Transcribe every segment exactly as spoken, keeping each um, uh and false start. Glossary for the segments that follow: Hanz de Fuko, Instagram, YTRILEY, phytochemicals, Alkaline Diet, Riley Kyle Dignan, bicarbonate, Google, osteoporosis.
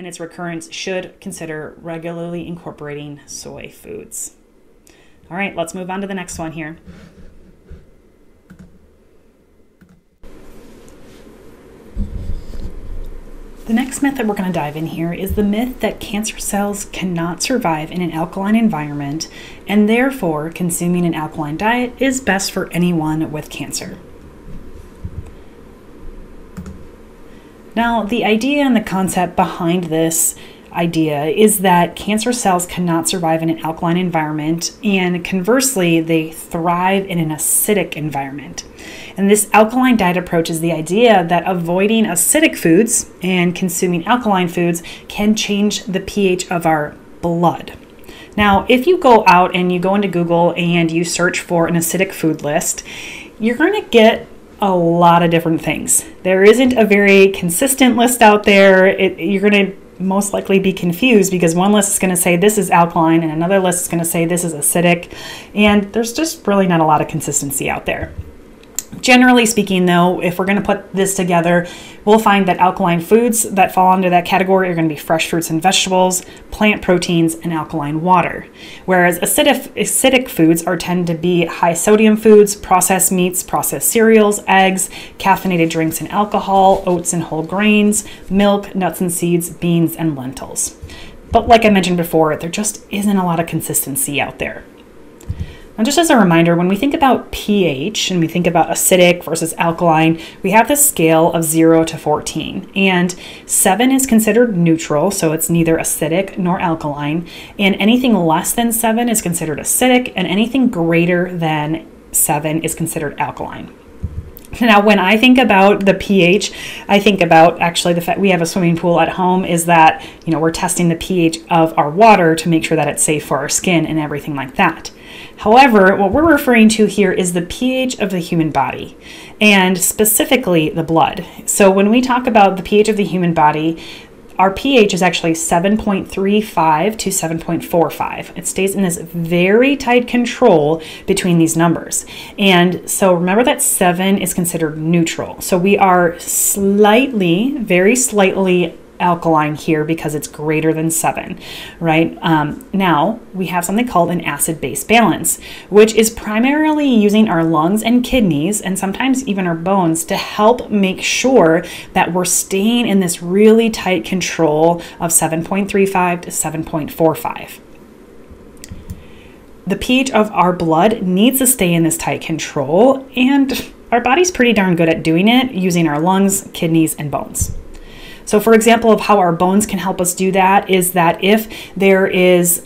and its recurrence should consider regularly incorporating soy foods. All right, let's move on to the next one here. The next myth that we're going to dive in here is the myth that cancer cells cannot survive in an alkaline environment, and therefore consuming an alkaline diet is best for anyone with cancer. Now, the idea and the concept behind this idea is that cancer cells cannot survive in an alkaline environment, and conversely, they thrive in an acidic environment. And this alkaline diet approach is the idea that avoiding acidic foods and consuming alkaline foods can change the pH of our blood. Now, if you go out and you go into Google and you search for an acidic food list, you're going to get a lot of different things. There isn't a very consistent list out there. It, you're going to most likely be confused because one list is going to say this is alkaline and another list is going to say this is acidic, and there's just really not a lot of consistency out there. Generally speaking though, if we're going to put this together, we'll find that alkaline foods that fall under that category are going to be fresh fruits and vegetables, plant proteins, and alkaline water. Whereas acidic, acidic foods are tend to be high sodium foods, processed meats, processed cereals, eggs, caffeinated drinks and alcohol, oats and whole grains, milk, nuts and seeds, beans, and lentils. But like I mentioned before, there just isn't a lot of consistency out there. And just as a reminder, when we think about pH and we think about acidic versus alkaline, we have this scale of zero to fourteen, and seven is considered neutral, so it's neither acidic nor alkaline, and anything less than seven is considered acidic, and anything greater than seven is considered alkaline. Now, when I think about the pH, I think about actually the fact we have a swimming pool at home is that, you know, we're testing the pH of our water to make sure that it's safe for our skin and everything like that. However, what we're referring to here is the pH of the human body, and specifically the blood. So when we talk about the pH of the human body, our pH is actually seven point three five to seven point four five. It stays in this very tight control between these numbers. And so remember that seven is considered neutral. So we are slightly, very slightly alkaline here because it's greater than seven, right? Um, now we have something called an acid-base balance, which is primarily using our lungs and kidneys and sometimes even our bones to help make sure that we're staying in this really tight control of seven point three five to seven point four five. The pH of our blood needs to stay in this tight control, and our body's pretty darn good at doing it using our lungs, kidneys, and bones. So for example of how our bones can help us do that is that if there is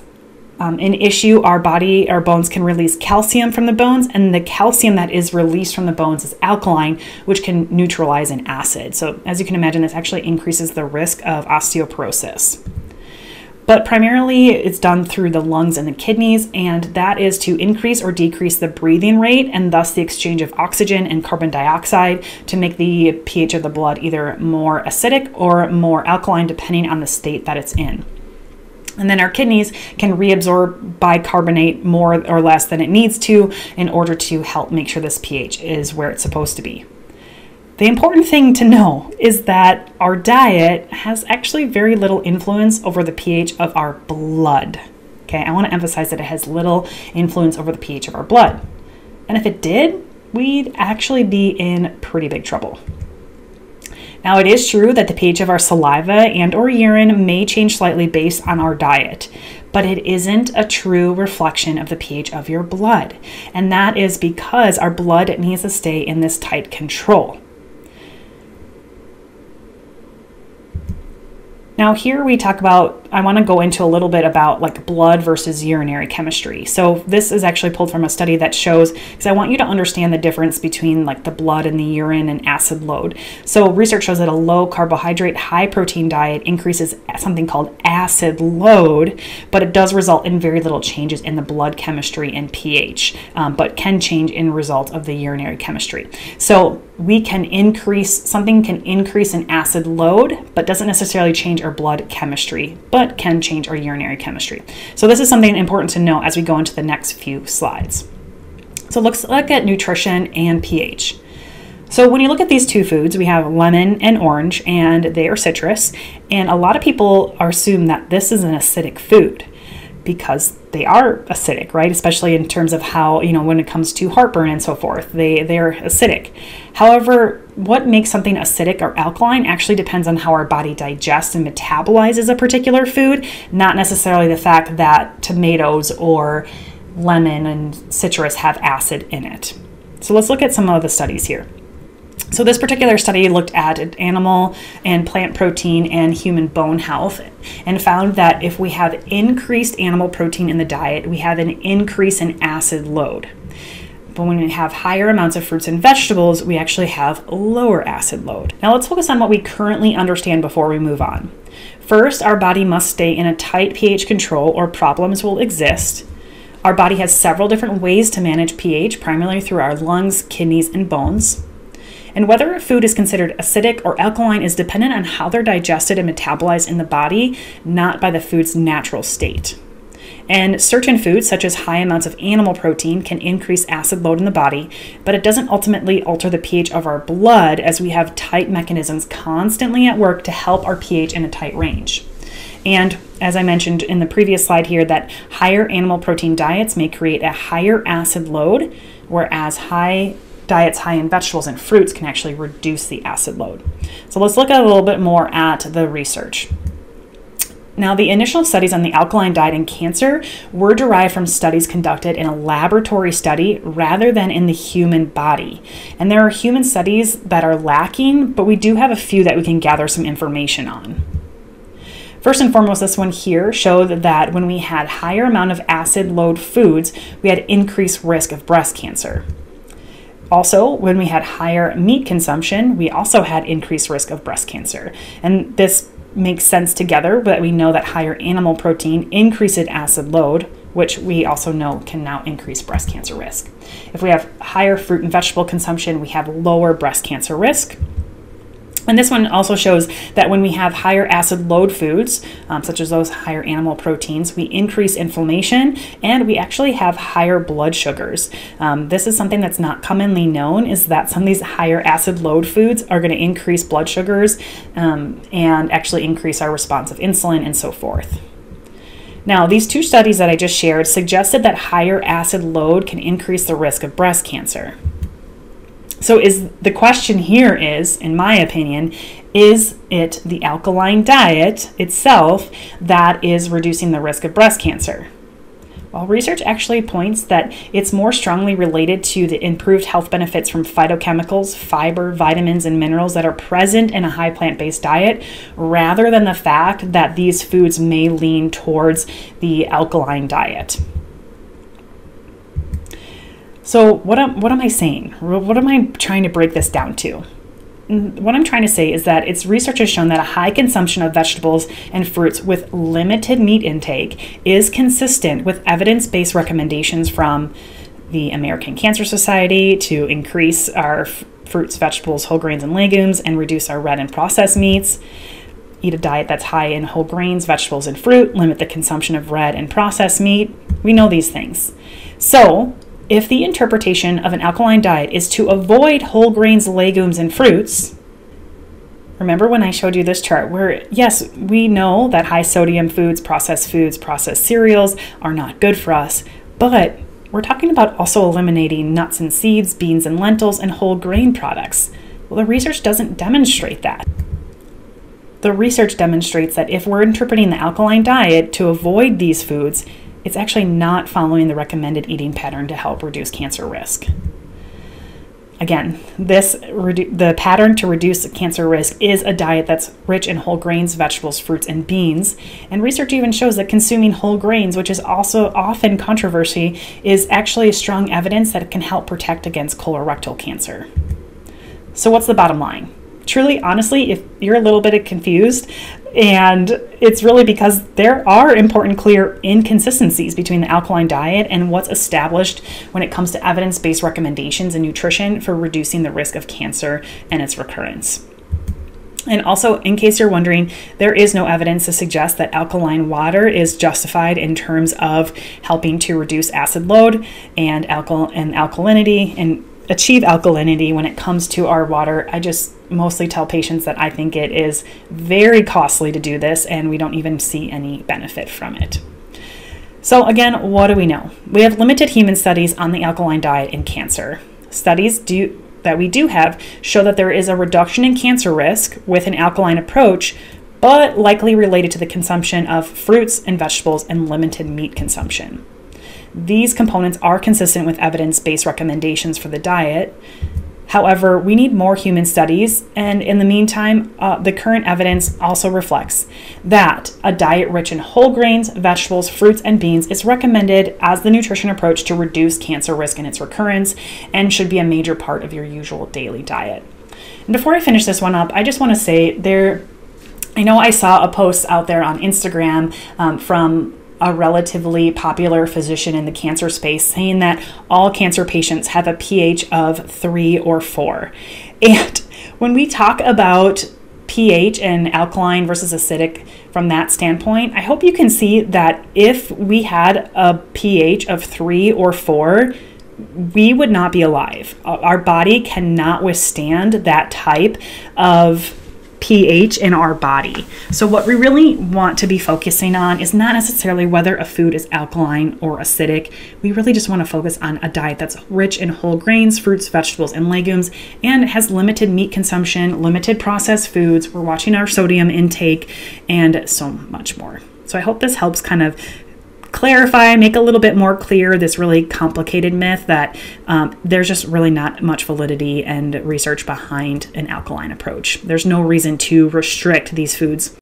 um, an issue, our body, our bones can release calcium from the bones, and the calcium that is released from the bones is alkaline, which can neutralize an acid. So as you can imagine, this actually increases the risk of osteoporosis. But primarily it's done through the lungs and the kidneys, and that is to increase or decrease the breathing rate and thus the exchange of oxygen and carbon dioxide to make the pH of the blood either more acidic or more alkaline depending on the state that it's in. And then our kidneys can reabsorb bicarbonate more or less than it needs to in order to help make sure this pH is where it's supposed to be. The important thing to know is that our diet has actually very little influence over the pH of our blood. Okay, I want to emphasize that it has little influence over the pH of our blood. And if it did, we'd actually be in pretty big trouble. Now, it is true that the pH of our saliva and or urine may change slightly based on our diet, but it isn't a true reflection of the pH of your blood. And that is because our blood needs to stay in this tight control. Now here we talk about, I want to go into a little bit about like blood versus urinary chemistry. So this is actually pulled from a study that shows, because I want you to understand the difference between like the blood and the urine and acid load. So research shows that a low carbohydrate, high protein diet increases something called acid load, but it does result in very little changes in the blood chemistry and pH, um, but can change in result of the urinary chemistry. So we can increase, something can increase an acid load, but doesn't necessarily change our blood chemistry, but can change our urinary chemistry. So this is something important to know as we go into the next few slides. So let's look at nutrition and pH. So when you look at these two foods, we have lemon and orange, and they are citrus. And a lot of people assume that this is an acidic food because they are acidic, right? Especially in terms of how, you know, when it comes to heartburn and so forth, they, they're acidic. However, what makes something acidic or alkaline actually depends on how our body digests and metabolizes a particular food, not necessarily the fact that tomatoes or lemon and citrus have acid in it. So let's look at some of the studies here. So this particular study looked at animal and plant protein and human bone health and found that if we have increased animal protein in the diet, we have an increase in acid load. But when we have higher amounts of fruits and vegetables, we actually have lower acid load. Now let's focus on what we currently understand before we move on. First, our body must stay in a tight pH control or problems will exist. Our body has several different ways to manage pH, primarily through our lungs, kidneys, and bones. And whether a food is considered acidic or alkaline is dependent on how they're digested and metabolized in the body, not by the food's natural state. And certain foods, such as high amounts of animal protein, can increase acid load in the body, but it doesn't ultimately alter the pH of our blood, as we have tight mechanisms constantly at work to help our pH in a tight range. And as I mentioned in the previous slide here, that higher animal protein diets may create a higher acid load, whereas high diets high in vegetables and fruits can actually reduce the acid load. So let's look a little bit more at the research. Now, the initial studies on the alkaline diet and cancer were derived from studies conducted in a laboratory study rather than in the human body. And there are human studies that are lacking, but we do have a few that we can gather some information on. First and foremost, this one here showed that when we had higher amount of acid load foods, we had increased risk of breast cancer. Also, when we had higher meat consumption, we also had increased risk of breast cancer. And this makes sense together, but we know that higher animal protein increases acid load, which we also know can now increase breast cancer risk. If we have higher fruit and vegetable consumption, we have lower breast cancer risk. And this one also shows that when we have higher acid load foods, um, such as those higher animal proteins, we increase inflammation and we actually have higher blood sugars. Um, this is something that's not commonly known, is that some of these higher acid load foods are going to increase blood sugars um, and actually increase our response of insulin and so forth. Now, these two studies that I just shared suggested that higher acid load can increase the risk of breast cancer. So is the question here is, in my opinion, is it the alkaline diet itself that is reducing the risk of breast cancer? Well, research actually points that it's more strongly related to the improved health benefits from phytochemicals, fiber, vitamins, and minerals that are present in a high plant-based diet, rather than the fact that these foods may lean towards the alkaline diet. So what am, what am I saying? What am I trying to break this down to? What I'm trying to say is that it's research has shown that a high consumption of vegetables and fruits with limited meat intake is consistent with evidence-based recommendations from the American Cancer Society to increase our fruits, vegetables, whole grains, and legumes, and reduce our red and processed meats. Eat a diet that's high in whole grains, vegetables, and fruit. Limit the consumption of red and processed meat. We know these things. So if the interpretation of an alkaline diet is to avoid whole grains, legumes, and fruits, remember when I showed you this chart where, yes, we know that high sodium foods, processed foods, processed cereals are not good for us, but we're talking about also eliminating nuts and seeds, beans and lentils, and whole grain products. Well, the research doesn't demonstrate that. The research demonstrates that if we're interpreting the alkaline diet to avoid these foods, it's actually not following the recommended eating pattern to help reduce cancer risk. Again, this the pattern to reduce cancer risk is a diet that's rich in whole grains, vegetables, fruits, and beans. And research even shows that consuming whole grains, which is also often controversy, is actually strong evidence that it can help protect against colorectal cancer. So what's the bottom line? Truly, honestly, if you're a little bit confused, and it's really because there are important, clear inconsistencies between the alkaline diet and what's established when it comes to evidence-based recommendations and nutrition for reducing the risk of cancer and its recurrence. And also, in case you're wondering, there is no evidence to suggest that alkaline water is justified in terms of helping to reduce acid load and alkal and alkalinity and achieve alkalinity when it comes to our water, I just mostly tell patients that I think it is very costly to do this and we don't even see any benefit from it. So again, what do we know? We have limited human studies on the alkaline diet in cancer. Studies do, that we do have show that there is a reduction in cancer risk with an alkaline approach, but likely related to the consumption of fruits and vegetables and limited meat consumption. These components are consistent with evidence-based recommendations for the diet. However, we need more human studies, and in the meantime, uh, the current evidence also reflects that a diet rich in whole grains, vegetables, fruits, and beans is recommended as the nutrition approach to reduce cancer risk and its recurrence, and should be a major part of your usual daily diet. And before I finish this one up, I just want to say there, I know I saw a post out there on Instagram um, from a relatively popular physician in the cancer space saying that all cancer patients have a pH of three or four. And when we talk about pH and alkaline versus acidic from that standpoint, I hope you can see that if we had a pH of three or four, we would not be alive. Our body cannot withstand that type of pH in our body. So what we really want to be focusing on is not necessarily whether a food is alkaline or acidic. We really just want to focus on a diet that's rich in whole grains, fruits, vegetables, and legumes, and has limited meat consumption, limited processed foods. We're watching our sodium intake and so much more. So I hope this helps kind of clarify, make a little bit more clear this really complicated myth that um, there's just really not much validity and research behind an alkaline approach. There's no reason to restrict these foods